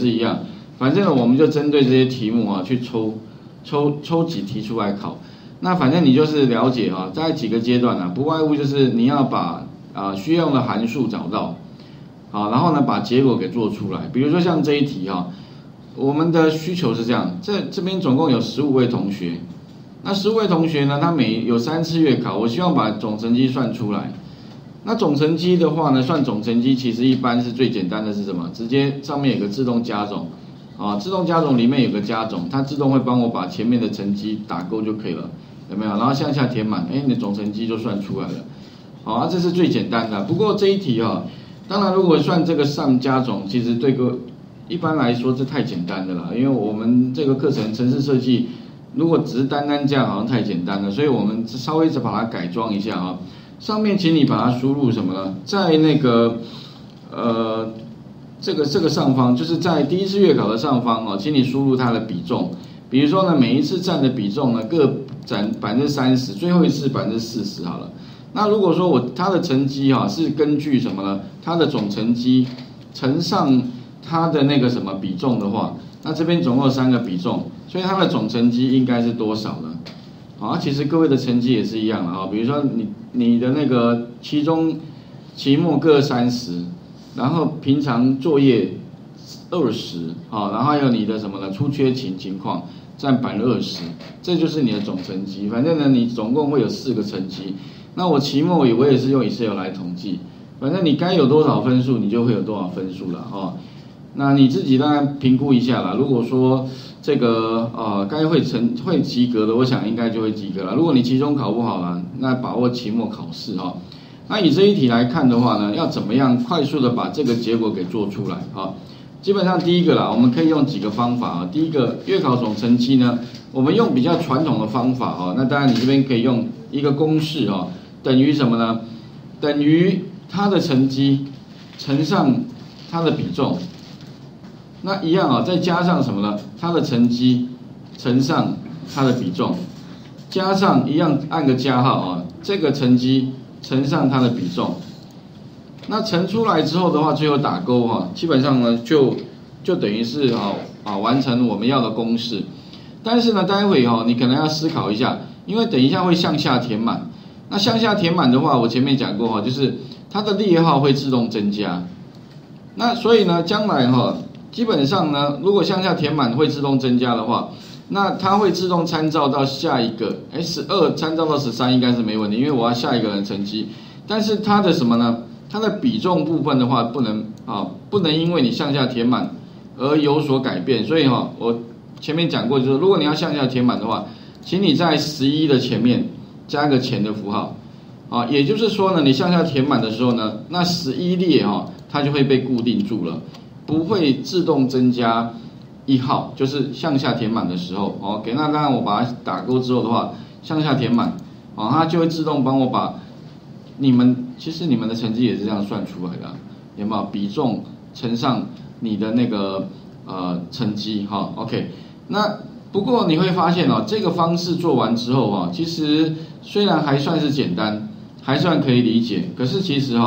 是一样。反正我们就针对这些题目啊，去抽几题出来考。那反正你就是了解啊，大概几个阶段啊，不外乎就是你要把需要用的函数找到，好，然后呢把结果给做出来。比如说像这一题啊，我们的需求是这样，这边总共有15位同学，那15位同学呢，他有3次月考，我希望把总成绩算出来。那总成绩的话呢，算总成绩其实一般是最简单的是什么？直接上面有个自动加总。啊，自动加总里面有个加总，它自动会帮我把前面的成绩打勾就可以了，有没有？然后向下填满，哎，你的总成绩就算出来了。好啊，这是最简单的。不过这一题啊，当然如果算这个上加总，其实对个一般来说这太简单的了，因为我们这个课程程式设计，如果只是单单这样好像太简单了，所以我们稍微再把它改装一下啊。上面请你把它输入什么呢？在那个这个上方，就是在第一次月考的上方哦，请你输入它的比重。比如说呢，每一次占的比重呢各占30%，最后一次40%好了。那如果说它的成绩哈是根据什么呢？它的总成绩乘上它的那个什么比重的话，那这边总共有3个比重，所以它的总成绩应该是多少呢？啊，其实各位的成绩也是一样啊，比如说你的那个期中、期末各30。然后平常作业20，好，然后还有你的什么呢？出缺勤情况占20%，这就是你的总成绩。反正呢，你总共会有4个成绩。那我期末我也是用 Excel 来统计，反正你该有多少分数，你就会有多少分数了哦。那你自己当然评估一下啦。如果说这个该会及格的，我想应该就会及格了。如果你期中考不好了，那把握期末考试哦。那以这一题来看的话呢，要怎么样快速的把这个结果给做出来啊？基本上第一个啦，我们可以用几个方法啊。第一个月考总成绩呢，我们用比较传统的方法啊。那当然你这边可以用一个公式啊，等于什么呢？等于它的成绩乘上它的比重，那一样啊，再加上什么呢？它的成绩乘上它的比重，加上一样按个加号啊，这个成绩乘上它的比重，那乘出来之后的话，最后打勾哈，基本上呢就等于是完成我们要的公式。但是呢，待会哈你可能要思考一下，因为等一下会向下填满。那向下填满的话，我前面讲过哈，就是它的列号会自动增加。那所以呢，将来哈基本上呢，如果向下填满会自动增加的话，那它会自动参照到下一个，12参照到13应该是没问题，因为我要下一个人成绩。但是它的什么呢？它的比重部分的话，不能因为你向下填满而有所改变。所以我前面讲过，就是如果你要向下填满的话，请你在11的前面加个前的符号，也就是说呢，你向下填满的时候呢，那11列它就会被固定住了，不会自动增加。1号就是向下填满的时候哦，那当然我把它打勾之后的话，向下填满哦，它就会自动帮我把其实你们的成绩也是这样算出来的，有没有？比重乘上你的那个成绩哈，OK。那不过你会发现哦，这个方式做完之后啊，其实虽然还算是简单，还算可以理解，可是其实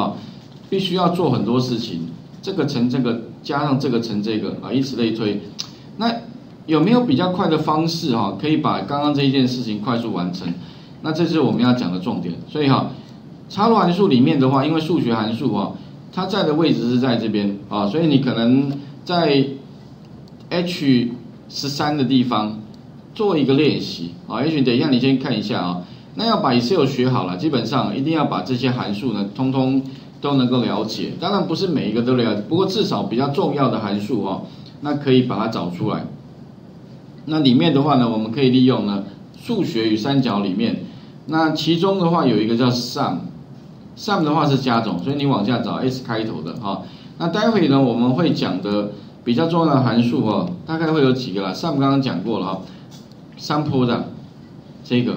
必须要做很多事情，这个乘这个加上这个乘这个啊，以此类推。那有没有比较快的方式可以把刚刚这一件事情快速完成？那这是我们要讲的重点。所以插入函数里面的话，因为数学函数它在的位置是在这边啊，所以你可能在 H13 的地方做一个练习啊。也许等一下你先看一下啊。那要把 Excel 学好了，基本上一定要把这些函数呢，通通都能够了解。当然不是每一个都了解，不过至少比较重要的函数那可以把它找出来。那里面的话呢，我们可以利用呢数学与三角里面，那其中的话有一个叫 Sub 的话是加总，所以你往下找 S 开头的哈。那待会呢我们会讲的比较重要的函数大概会有几个啦。Sub 刚刚讲过了，Sub 的这个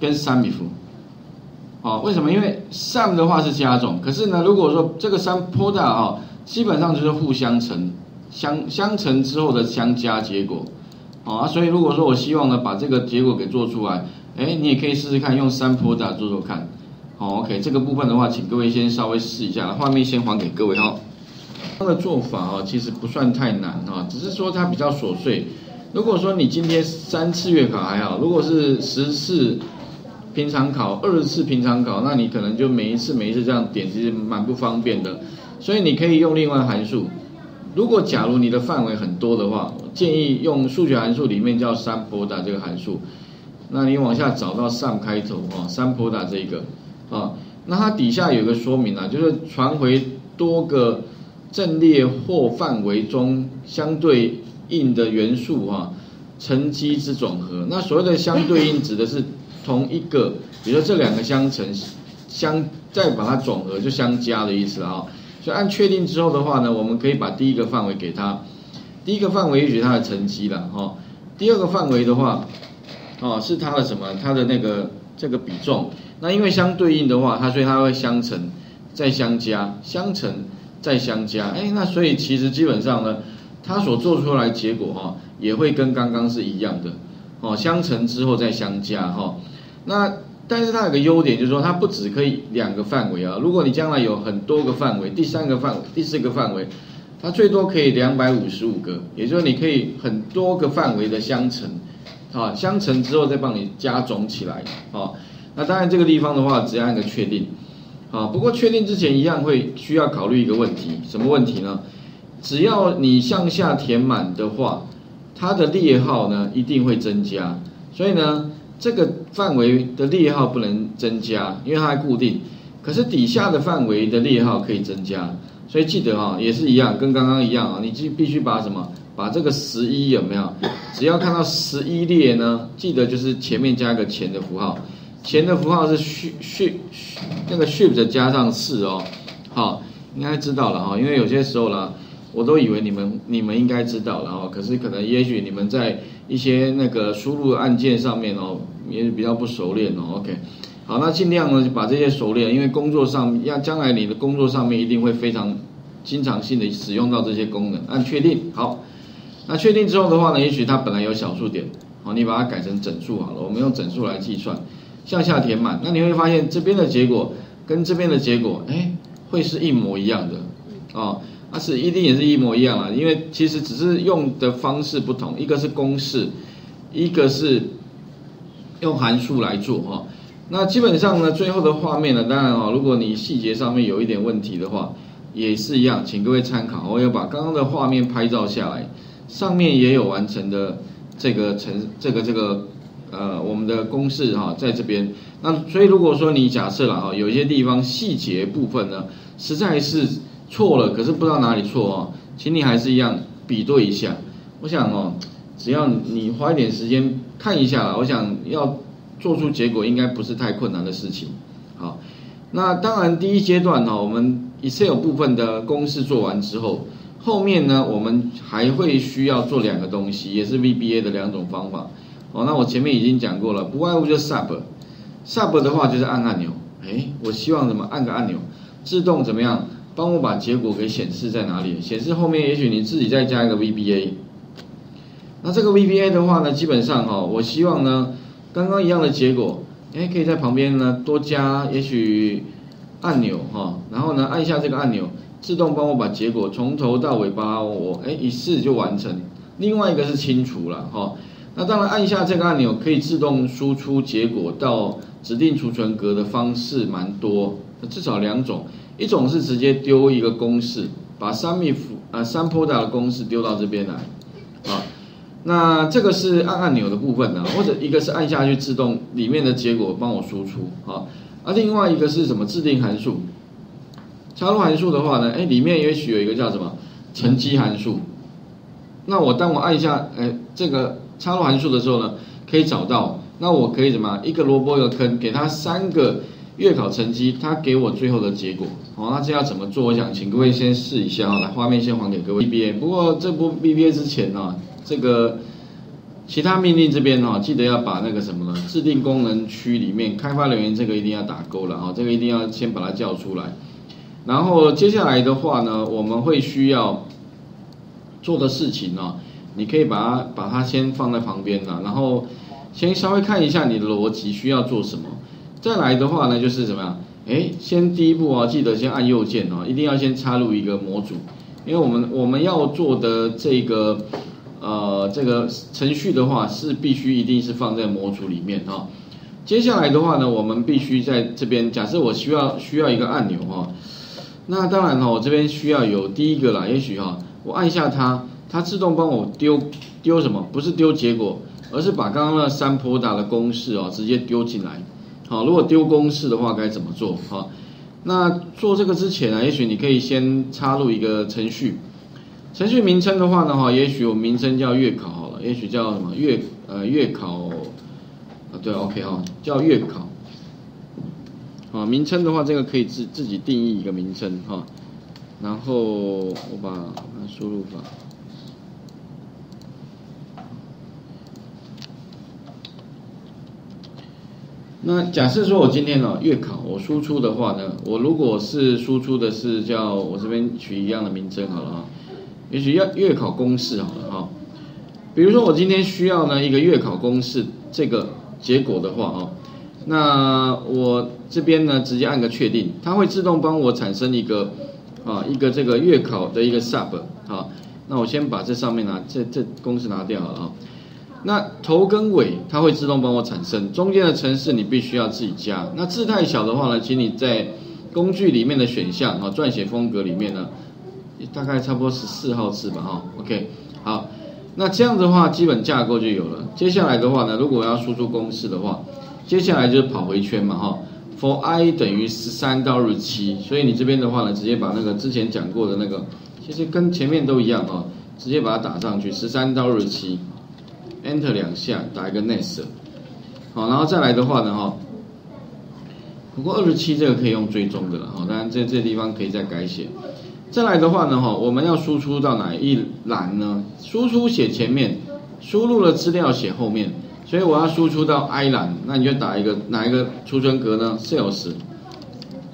跟 Sum if。为什么？因为 sum 的话是加总，可是呢，如果说这个 sum product 基本上就是互相乘，相乘之后的相加结果，所以如果说我希望呢把这个结果给做出来，你也可以试试看用 sum product 做看，OK， 这个部分的话，请各位先稍微试一下，画面先还给各位它的做法哦，其实不算太难哈，只是说它比较琐碎。如果说你今天3次月考还好，如果是10次平常考、20次平常考，那你可能就每一次这样点，其实蛮不方便的。所以你可以用另外函数。如果假如你的范围很多的话，我建议用数学函数里面叫 Sub 这个函数。那你往下找到 Sum 开头哦 Sub 这个啊，那它底下有个说明啊，就是传回多个阵列或范围中相对应的元素啊，乘积之总和。那所谓的相对应指的是同一个，比如说这2个相乘，再把它总和就相加的意思啊。所以按确定之后的话呢，我们可以把第一个范围给它，第一个范围也许它的乘积了哈，第2个范围的话。 哦，是它的什么？它的那个这个比重。那因为相对应的话，它所以它会相乘，再相加，相乘再相加。哎，那所以其实基本上呢，它所做出来的结果哈、哦，也会跟刚刚是一样的。哦，相乘之后再相加哈、哦。那但是它有个优点就是说，它不只可以2个范围啊。如果你将来有很多个范围，第3个范围、第4个范围，它最多可以255个，也就是你可以很多个范围的相乘。 啊，相乘之后再帮你加总起来，啊，那当然这个地方的话，只按个确定，啊，不过确定之前一样会需要考虑一个问题，什么问题呢？只要你向下填满的话，它的列号呢一定会增加，所以呢这个范围的列号不能增加，因为它固定，可是底下的范围的列号可以增加，所以记得啊，也是一样，跟刚刚一样啊，你必须把什么？ 把这个11有没有？只要看到11列呢，记得就是前面加一个前的符号，前的符号是 shift 加上4哦。好，应该知道了哈、哦，因为有些时候啦，我都以为你们应该知道了哦，可是可能也许你们在一些那个输入按键上面哦，也比较不熟练哦。OK， 好，那尽量呢就把这些熟练，因为工作上要将来你的工作上面一定会非常经常性的使用到这些功能。按确定好。 那确定之后的话呢，也许它本来有小数点，好，你把它改成整数好了。我们用整数来计算，向下填满。那你会发现这边的结果跟这边的结果，哎，会是一模一样的，哦，那是一定也是一模一样啦，因为其实只是用的方式不同，一个是公式，一个是用函数来做哈、哦。那基本上呢，最后的画面呢，当然哦，如果你细节上面有一点问题的话，也是一样，请各位参考。我有把刚刚的画面拍照下来。 上面也有完成的我们的公式哈、哦，在这边。那所以如果说你假设了哈，有一些地方细节部分呢，实在是错了，可是不知道哪里错哦，请你还是一样比对一下。我想哦，只要你花一点时间看一下啦，我想要做出结果应该不是太困难的事情。好，那当然第一阶段哈、哦，我们 Excel 部分的公式做完之后。 后面呢，我们还会需要做2个东西，也是 VBA 的2种方法。哦，那我前面已经讲过了，不外乎就是 Sub 的话就是按按钮。哎，我希望怎么按个按钮，自动怎么样帮我把结果给显示在哪里？显示后面也许你自己再加一个 VBA。那这个 VBA 的话呢，基本上哈、哦，我希望呢，刚刚一样的结果，哎，可以在旁边呢多加也许按钮哈、哦，然后呢按一下这个按钮。 自动帮我把结果从头到尾巴我一次就完成。另外一个是清除了哈、哦，那当然按一下这个按钮可以自动输出结果到指定储存格的方式蛮多，至少2种，一种是直接丢一个公式，把 Sum 的公式丢到这边来，啊，那这个是按按钮的部分啊，或者一个是按下去自动里面的结果帮我输出啊，而另外一个是什么制定函数。 插入函数的话呢，哎，里面也许有一个叫什么乘积函数。那我当我按一下，哎，这个插入函数的时候呢，可以找到。那我可以怎么一个萝卜一个坑，给它3个月考乘积，它给我最后的结果。好、哦，那这要怎么做？我想请各位先试一下啊、哦，来，画面先还给各位。VBA， 不过这波 VBA 之前呢、哦，这个其他命令这边哦，记得要把那个什么呢？制定功能区里面开发人员这个一定要打勾了啊、哦，这个一定要先把它叫出来。 然后接下来的话呢，我们会需要做的事情呢、哦，你可以把它先放在旁边啦，然后先稍微看一下你的逻辑需要做什么。再来的话呢，就是怎么样？哎，先第一步啊、哦，记得先按右键哦，一定要先插入一个模组，因为我们要做的这个程序的话，是必须一定是放在模组里面哈。接下来的话呢，我们必须在这边，假设我需要一个按钮哈，那当然哈，我这边需要有第一个啦，也许哈，我按一下它，它自动帮我丢什么？不是丢结果，而是把刚刚那三波打的公式哦，直接丢进来。好，如果丢公式的话，该怎么做？好，那做这个之前呢，也许你可以先插入一个程序。 程序名称的话呢，哈，也许我名称叫月考好了，也许叫什么月考，啊对 ，OK 哈，叫月考。啊，名称的话，这个可以自己定义一个名称哈。然后我把输入法。那假设说我今天哦月考，我输出的话呢，我如果是输出的是叫我这边取一样的名称好了啊。 也许要月考公式好了哈，比如说我今天需要呢一个月考公式这个结果的话哦，那我这边呢直接按个确定，它会自动帮我产生一个这个月考的一个 sub 啊，那我先把这上面这公式拿掉了啊，那头跟尾它会自动帮我产生，中间的程式你必须要自己加，那字太小的话呢，请你在工具里面的选项啊撰写风格里面呢。 大概差不多14号字吧，哈 ，OK， 好，那这样的话基本架构就有了。接下来的话呢，如果我要输出公式的话，接下来就是跑回圈嘛，哈 ，for i 等于13到27，所以你这边的话呢，直接把那个之前讲过的那个，其实跟前面都一样哈，直接把它打上去13到27 ，Enter 2下，打一个 next， 好，然后再来的话呢，哈，不过27这个可以用追踪的了，哈，当然这地方可以再改写。 再来的话呢，哈，我们要输出到哪一栏呢？输出写前面，输入的资料写后面，所以我要输出到 I 栏，那你就打一个哪一个储存格呢 ？Sales，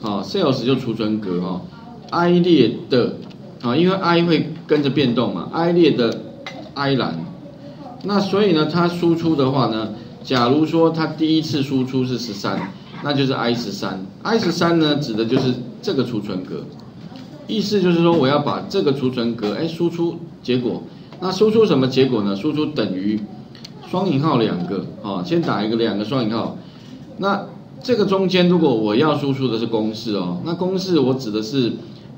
好 ，Sales 就储存格哈、哦、，I 列的，啊，因为 I 会跟着变动嘛 ，I 列的 I 栏，那所以呢，它输出的话呢，假如说它第一次输出是13，那就是 I13，I13 呢指的就是这个储存格。 意思就是说，我要把这个储存格，哎，输出结果。那输出什么结果呢？输出等于双引号2个，啊，先打一个2个双引号。那这个中间，如果我要输出的是公式哦，那公式我指的是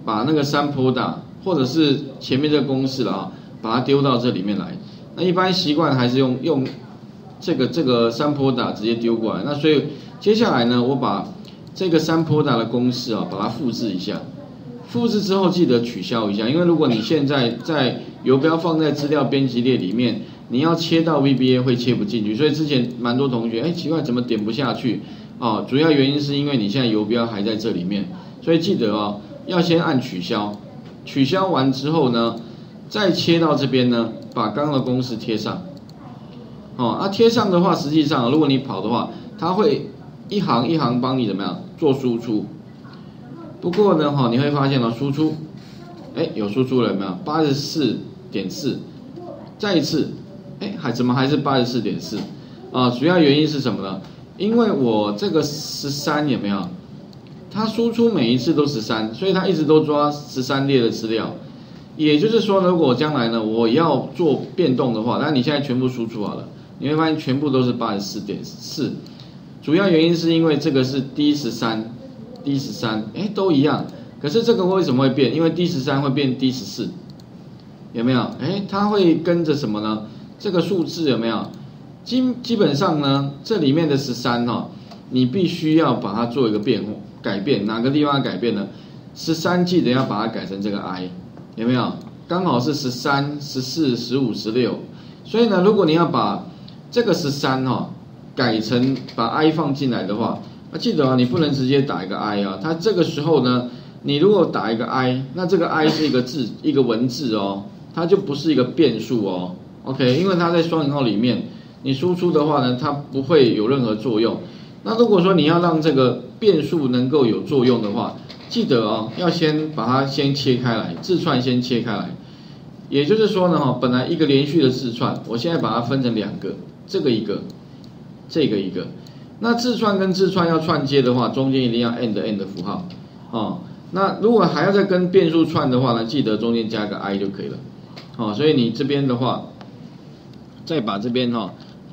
把那个3 product 或者是前面这个公式了啊，把它丢到这里面来。那一般习惯还是用这个3 product 直接丢过来。那所以接下来呢，我把这个3 product 的公式啊，把它复制一下。 复制之后记得取消一下，因为如果你现在在游标放在资料编辑列里面，你要切到 VBA 会切不进去，所以之前蛮多同学哎奇怪怎么点不下去啊、哦？主要原因是因为你现在游标还在这里面，所以记得哦要先按取消，取消完之后呢，再切到这边呢，把刚刚的公式贴上。哦，啊贴上的话，实际上如果你跑的话，它会一行一行帮你怎么样做输出。 不过呢，哈，你会发现哦，输出，哎，有输出了没有？ 84.4， 再一次，哎，怎么还是 84.4？ 啊，主要原因是什么呢？因为我这个13有没有？它输出每一次都13，所以它一直都抓13列的资料。也就是说，如果将来呢，我要做变动的话，那你现在全部输出好了，你会发现全部都是 84.4， 主要原因是因为这个是 D13。 D13， 哎，都一样。可是这个为什么会变？因为 D13 会变 D14， 有没有？哎，它会跟着什么呢？这个数字有没有？基本上呢，这里面的13哦，你必须要把它做一个改变。哪个地方改变呢？ 13记得要把它改成这个 I， 有没有？刚好是13、14、15、16。所以呢，如果你要把这个13哦改成把 I 放进来的话。 记得啊，你不能直接打一个 I 啊，它这个时候呢，你如果打一个 I， 那这个 I 是一个字，一个文字哦，它就不是一个变数哦 ，OK， 因为它在双引号里面，你输出的话呢，它不会有任何作用。那如果说你要让这个变数能够有作用的话，记得哦，要先把它先切开来，字串先切开来。也就是说呢，哈，本来一个连续的字串，我现在把它分成2个，这个一个，这个一个。 那字串跟字串要串接的话，中间一定要 and 符号，哦，那如果还要再跟变数串的话呢，记得中间加个 i 就可以了。好、哦，所以你这边的话，再把这边哈、哦、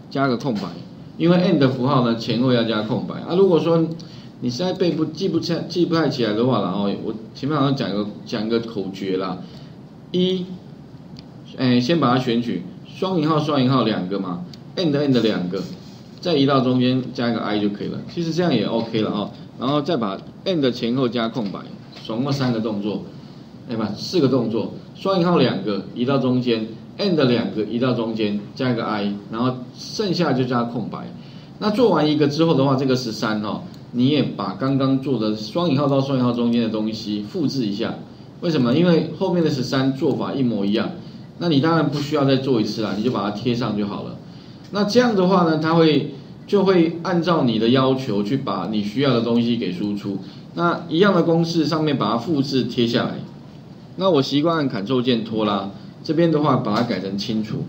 加个空白，因为 n 的符号呢前后要加空白啊。如果说你实在记不太起来的话啦，哦，我前面好像讲一个口诀啦，一，哎，先把它选取双引号双引号两个嘛 ，n 的两个，再移到中间加一个 i 就可以了。其实这样也 OK 了哦，然后再把 n 的前后加空白。 总共三个动作，哎不，四个动作，双引号两个移到中间 ，and 两个移到中间，加一个 i， 然后剩下就加空白。那做完一个之后的话，这个13哦，你也把刚刚做的双引号到双引号中间的东西复制一下。为什么？因为后面的13做法一模一样，那你当然不需要再做一次啦，你就把它贴上就好了。那这样的话呢，它就会按照你的要求去把你需要的东西给输出。 那一样的公式上面把它复制贴下来，那我习惯按 Ctrl 键拖拉，这边的话把它改成清除，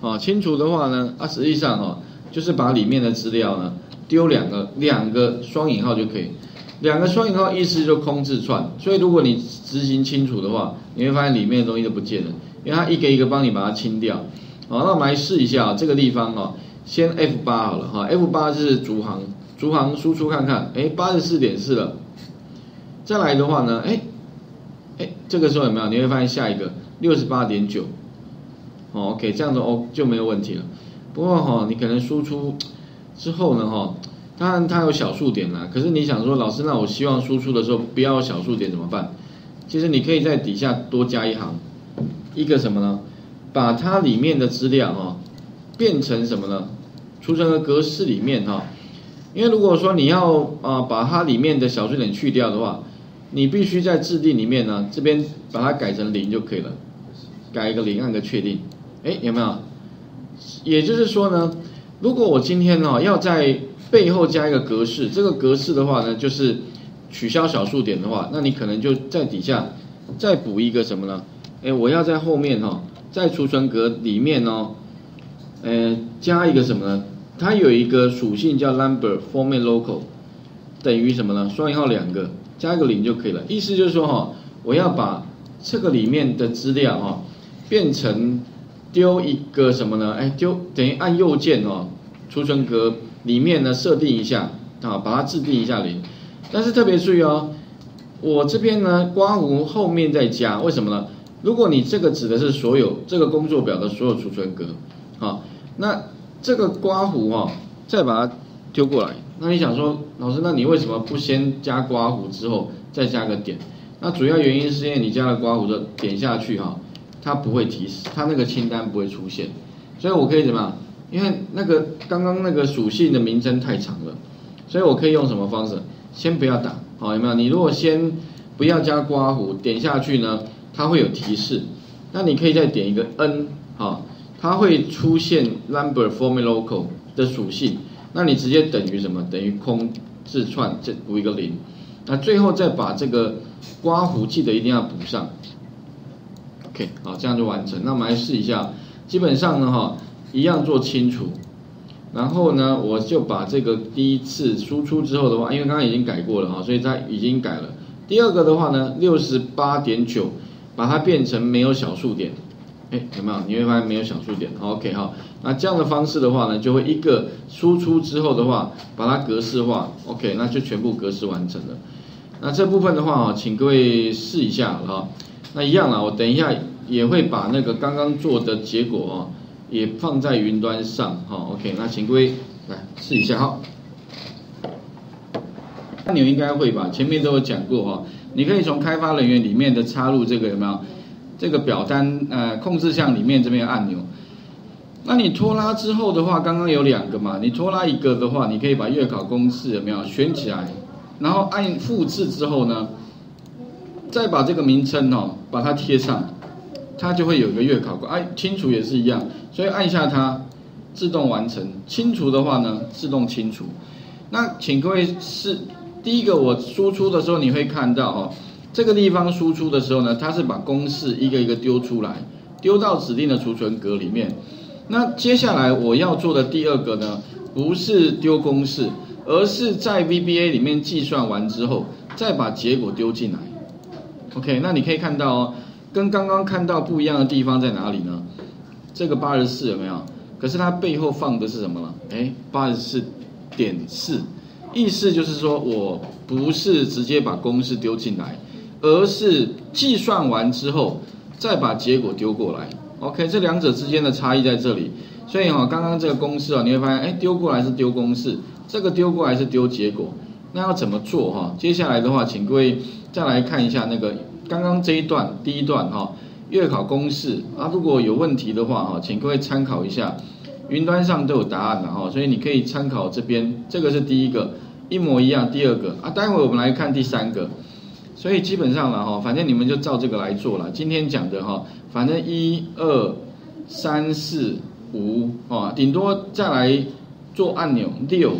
啊，清除的话呢，啊实际上哦，就是把里面的资料呢丢两个双引号就可以，两个双引号意思就空字串，所以如果你执行清除的话，你会发现里面的东西都不见了，因为它一个一个帮你把它清掉，好，那我们来试一下、哦、这个地方哦。 先 F8 好了哈 ，F8 是逐行输出看看，哎， 84.4 了。再来的话呢，哎，这个时候有没有？你会发现下一个 68.9， 哦 ，OK， 这样子哦就没有问题了。不过哈、哦，你可能输出之后呢，哈，当然它有小数点啦，可是你想说，老师，那我希望输出的时候不要小数点怎么办？其实你可以在底下多加一行，一个什么呢？把它里面的资料哈、哦，变成什么呢？ 储存的格式里面哈，因为如果说你要把它里面的小数点去掉的话，你必须在制定里面呢，这边把它改成0就可以了，改一个0，按个确定，哎，有没有？也就是说呢，如果我今天哦要在背后加一个格式，这个格式的话呢，就是取消小数点的话，那你可能就在底下再补一个什么呢？哎，我要在后面哦，在储存格里面哦，加一个什么呢？ 它有一个属性叫 number format local， 等于什么呢？双引号两个加一个0就可以了。意思就是说哈，我要把这个里面的资料哈，变成丢一个什么呢？哎，丢等于按右键哦，储存格里面呢设定一下啊，把它制定一下0。但是特别注意哦，我这边呢括弧后面再加，为什么呢？如果你这个指的是所有这个工作表的所有储存格，啊，那 这个刮弧哦，再把它丢过来。那你想说，老师，那你为什么不先加刮弧之后再加个点？那主要原因是因为你加了刮弧的点下去哈、哦，它不会提示，它那个清单不会出现。所以我可以怎么样？因为那个刚刚那个属性的名称太长了，所以我可以用什么方式？先不要打，好、哦、有没有？你如果先不要加刮弧，点下去呢，它会有提示。那你可以再点一个 n 好、哦。 它会出现 number format local 的属性，那你直接等于什么？等于空字串再补一个0，那最后再把这个刮弧记得一定要补上。OK， 好，这样就完成。那我们来试一下，基本上呢哈，一样做清除，然后呢我就把这个第一次输出之后的话，因为刚刚已经改过了哈，所以它已经改了。第二个的话呢， 68.9 把它变成没有小数点。 哎，有没有？你会发现没有小数点。OK 好，那这样的方式的话呢，就会一个输出之后的话，把它格式化。OK， 那就全部格式完成了。那这部分的话请各位试一下哈。那一样啦，我等一下也会把那个刚刚做的结果哦，也放在云端上哈。OK， 那请各位来试一下哈。按钮应该会吧？前面都有讲过哈，你可以从开发人员里面的插入这个有没有？ 这个表单控制项里面这边有按钮，那你拖拉之后的话，刚刚有两个嘛，你拖拉一个的话，你可以把月考公式有没有选起来，然后按复制之后呢，再把这个名称哦，把它贴上，它就会有一个月考。哎，清除也是一样，所以按下它自动完成。清除的话呢，自动清除。那请各位是第一个我输出的时候，你会看到哦。 这个地方输出的时候呢，它是把公式一个一个丢出来，丢到指定的储存格里面。那接下来我要做的第二个呢，不是丢公式，而是在 VBA 里面计算完之后，再把结果丢进来。OK， 那你可以看到哦，跟刚刚看到不一样的地方在哪里呢？这个84有没有？可是它背后放的是什么呢？哎， 84.4， 意思就是说我不是直接把公式丢进来，而是计算完之后再把结果丢过来。OK， 这两者之间的差异在这里。所以哦，刚刚这个公式哦，你会发现，哎，丢过来是丢公式。 这个丢过来是丢结果，那要怎么做哈？接下来的话，请各位再来看一下那个刚刚这一段第一段哈，月考公式啊，如果有问题的话哈，请各位参考一下，云端上都有答案了哈，所以你可以参考这边，这个是第一个一模一样，第二个啊，待会我们来看第三个，所以基本上了哈，反正你们就照这个来做了。今天讲的哈，反正1、2、3、4、5啊，顶多再来做按钮6。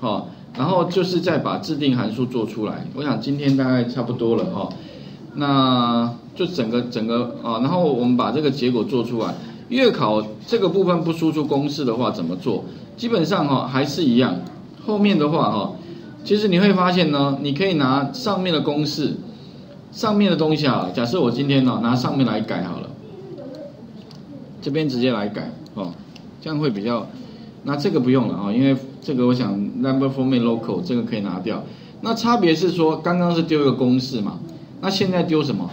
哦，然后就是再把制定函数做出来。我想今天大概差不多了哦，那就整个啊，然后我们把这个结果做出来。月考这个部分不输出公式的话怎么做？基本上哈还是一样。后面的话哈，其实你会发现呢，你可以拿上面的公式，上面的东西啊。假设我今天呢拿上面来改好了，这边直接来改哦，这样会比较。那这个不用了啊，因为。 这个我想 number format local 这个可以拿掉，那差别是说刚刚是丢一个公式嘛，那现在丢什么？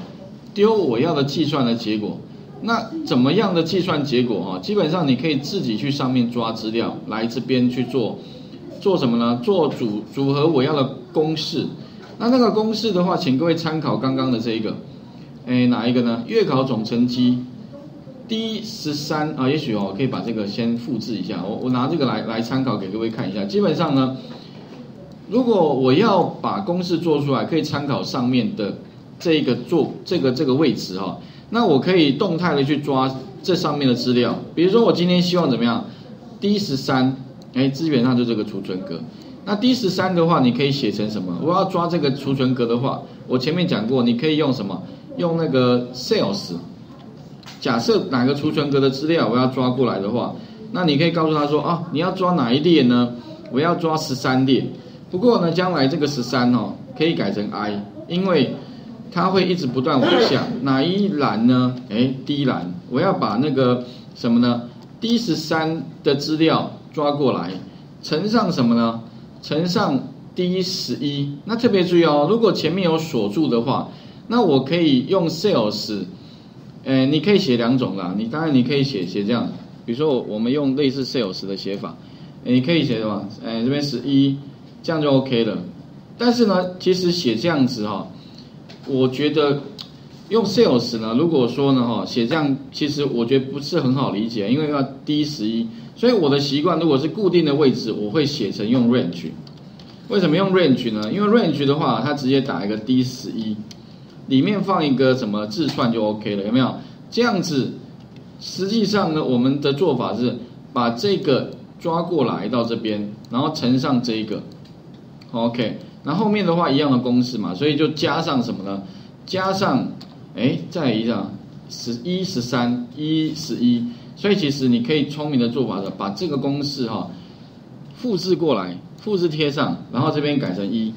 丢我要的计算的结果。那怎么样的计算结果啊？基本上你可以自己去上面抓资料来这边去做什么呢？做组合我要的公式。那个公式的话，请各位参考刚刚的这一个，哎哪一个呢？月考总成绩。 D13啊，也许哦，可以把这个先复制一下。我拿这个来参考给各位看一下。基本上呢，如果我要把公式做出来，可以参考上面的这个这个位置哈、哦。那我可以动态的去抓这上面的资料。比如说我今天希望怎么样 ？D13， 哎，基本上就这个储存格。那 D13的话，你可以写成什么？我要抓这个储存格的话，我前面讲过，你可以用什么？用那个 sales。 假设哪个储存格的资料我要抓过来的话，那你可以告诉他说啊，你要抓哪一列呢？我要抓13列。不过呢，将来这个13哦，可以改成 I， 因为它会一直不断往下。哪一栏呢？哎，D栏，我要把那个什么呢 ？D13的资料抓过来，乘上什么呢？乘上 D11。那特别注意哦，如果前面有锁住的话，那我可以用 sales。 哎，你可以写两种啦，当然你可以写这样，比如说我们用类似 sales 的写法，你可以写什么？哎，这边11，这样就 OK 了。但是呢，其实写这样子哈、哦，我觉得用 sales 呢，如果说呢哈、哦，写这样其实我觉得不是很好理解，因为要 D11， 所以我的习惯如果是固定的位置，我会写成用 range。为什么用 range 呢？因为 range 的话，它直接打一个 D11。 里面放一个什么字串就 OK 了，有没有？这样子，实际上呢，我们的做法是把这个抓过来到这边，然后乘上这一个 ，OK。那后面的话一样的公式嘛，所以就加上什么呢？加上，哎，再来一下，11、13、11、11。所以其实你可以聪明的做法是把这个公式哈、哦、复制过来，复制贴上，然后这边改成1，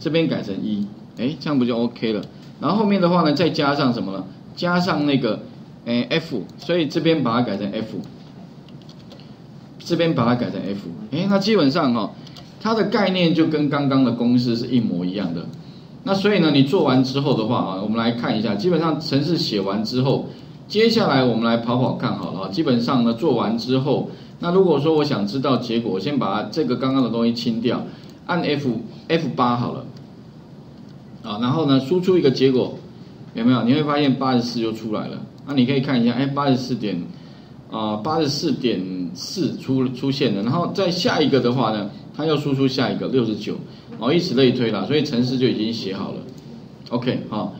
这边改成1。 哎，这样不就 OK 了？然后后面的话呢，再加上什么呢？加上那个，哎 F， 所以这边把它改成 F， 这边把它改成 F。哎，那基本上哦，它的概念就跟刚刚的公式是一模一样的。那所以呢，你做完之后的话啊，我们来看一下，基本上程式写完之后，接下来我们来跑看好了。基本上呢，做完之后，那如果说我想知道结果，我先把这个刚刚的东西清掉，按 F8好了。 啊，然后呢，输出一个结果，有没有？你会发现84就出来了。那你可以看一下，哎，84.4出现了。然后在下一个的话呢，它又输出下一个69，哦，以此类推啦。所以程式就已经写好了。OK， 好、哦。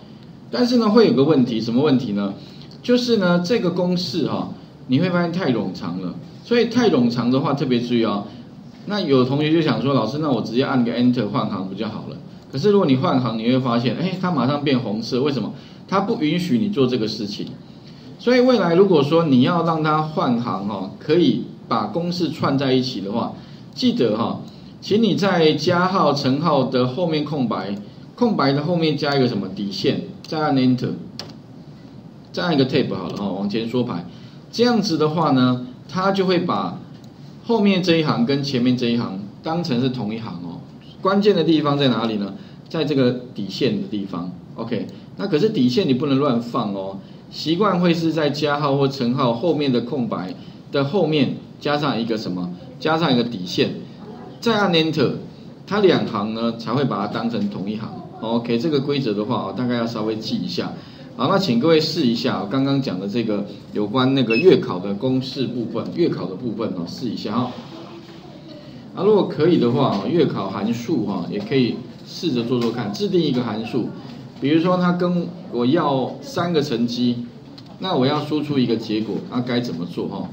但是呢，会有个问题，什么问题呢？就是呢，这个公式哈、哦，你会发现太冗长了。所以太冗长的话，特别注意啊、哦。那有同学就想说，老师，那我直接按个 Enter 换行不就好了？ 可是如果你换行，你会发现，哎，它马上变红色，为什么？它不允许你做这个事情。所以未来如果说你要让它换行哈、哦，可以把公式串在一起的话，记得哈、哦，请你在加号乘号的后面空白，空白的后面加一个什么底线，再按 Enter， 再按一个 Tab 好了哈，往前缩排。这样子的话呢，它就会把后面这一行跟前面这一行当成是同一行哦。关键的地方在哪里呢？在这个底线的地方。OK， 那可是底线你不能乱放哦，习惯会是在加号或乘号后面的空白的后面加上一个什么？加上一个底线，再按 Enter， 它两行呢才会把它当成同一行。OK， 这个规则的话，大概要稍微记一下。好，那请各位试一下我刚刚讲的这个有关那个月考的公式部分，月考的部分哦，试一下哈。啊，如果可以的话，月考函数哈也可以试着做做看，制定一个函数，比如说它跟我要3个成绩，那我要输出一个结果，那该怎么做哈？